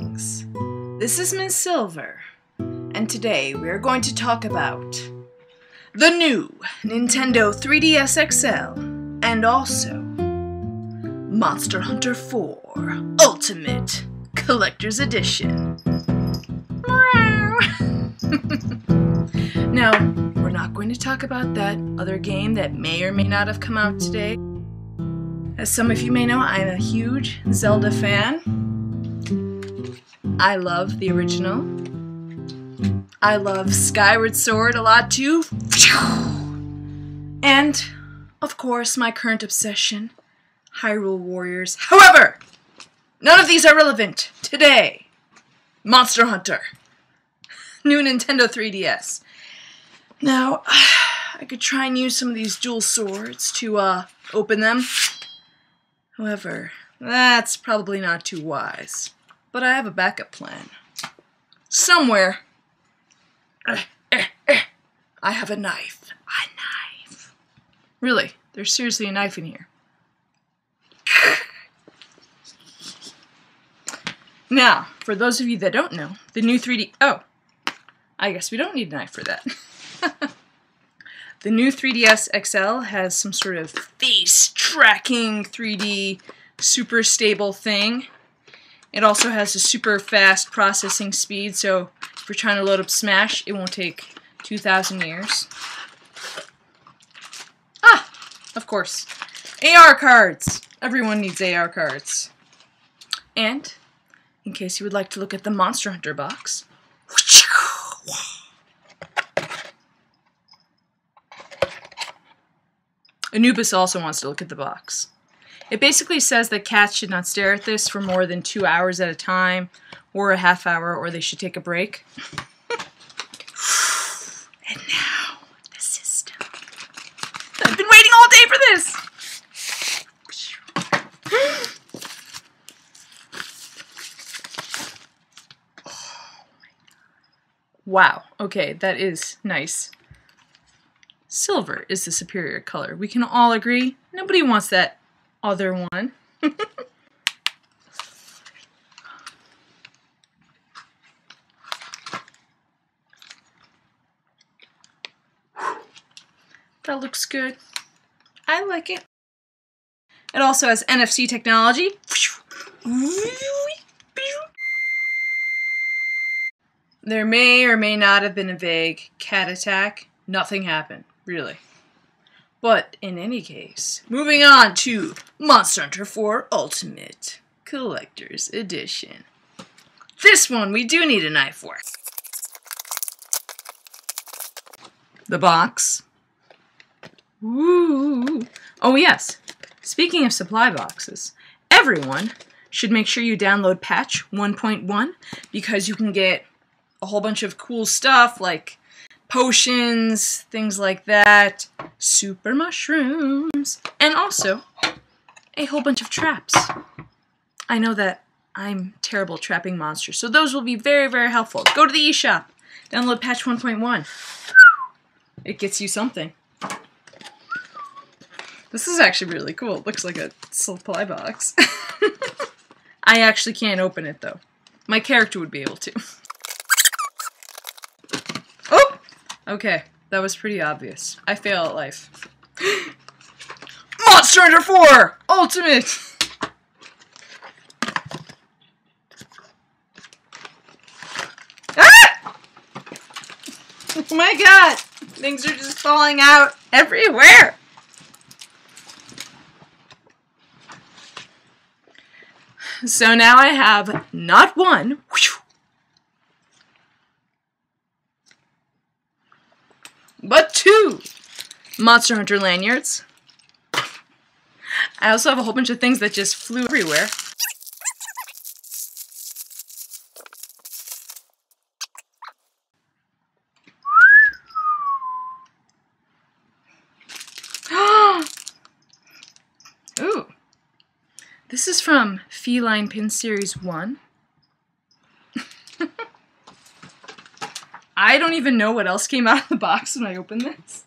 Greetings, this is Ms. Silver, and today we are going to talk about the new Nintendo 3DS XL and also Monster Hunter 4 Ultimate Collector's Edition. Now, we're not going to talk about that other game that may or may not have come out today. As some of you may know, I'm a huge Zelda fan. I love the original. I love Skyward Sword a lot too. And, of course, my current obsession, Hyrule Warriors. However, none of these are relevant today. Monster Hunter. New Nintendo 3DS. Now, I could try and use some of these dual swords to open them. However, that's probably not too wise. But I have a backup plan. Somewhere, I have a knife. A knife. Really, there's seriously a knife in here. Now, for those of you that don't know, the new 3D... Oh, I guess we don't need a knife for that. The new 3DS XL has some sort of face-tracking 3D super stable thing. It also has a super fast processing speed, so if you're trying to load up Smash, it won't take 2,000 years. Ah! Of course. AR cards! Everyone needs AR cards. And, in case you would like to look at the Monster Hunter box... Anubis also wants to look at the box. It basically says that cats should not stare at this for more than 2 hours at a time, or a half hour, or they should take a break. And now, the system. I've been waiting all day for this! Wow, okay, that is nice. Silver is the superior color. We can all agree. Nobody wants that other one. That looks good. I like it. It also has NFC technology. There may or may not have been a vague cat attack. Nothing happened, really. But, in any case, moving on to Monster Hunter 4 Ultimate Collector's Edition. This one we do need a knife for. The box. Ooh. Oh yes, speaking of supply boxes, everyone should make sure you download patch 1.1 because you can get a whole bunch of cool stuff like potions, things like that, super mushrooms, and also a whole bunch of traps. I know that I'm terrible trapping monsters, so those will be very, very helpful. Go to the eShop, download patch 1.1. It gets you something. This is actually really cool. It looks like a supply box. I actually can't open it, though. My character would be able to. Okay, that was pretty obvious. I fail at life. Monster Hunter 4 Ultimate! Ah! Oh my god! Things are just falling out everywhere! So now I have not one, but 2 Monster Hunter lanyards. I also have a whole bunch of things that just flew everywhere. Ooh. This is from Feline Pin Series 1. I don't even know what else came out of the box when I opened this.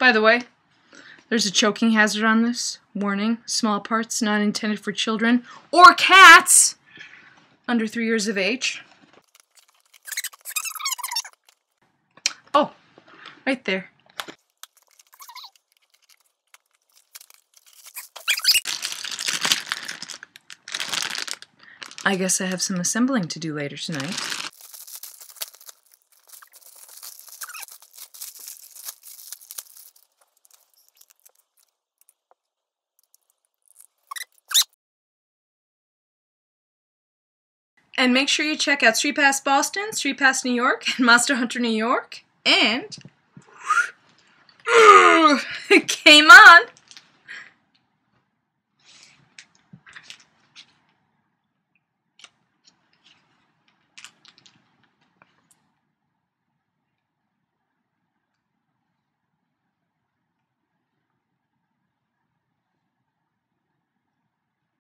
By the way, there's a choking hazard on this. Warning, small parts not intended for children or cats under 3 years of age. Oh, right there. I guess I have some assembling to do later tonight. And make sure you check out Street Pass Boston, Street Pass New York, and Monster Hunter New York, and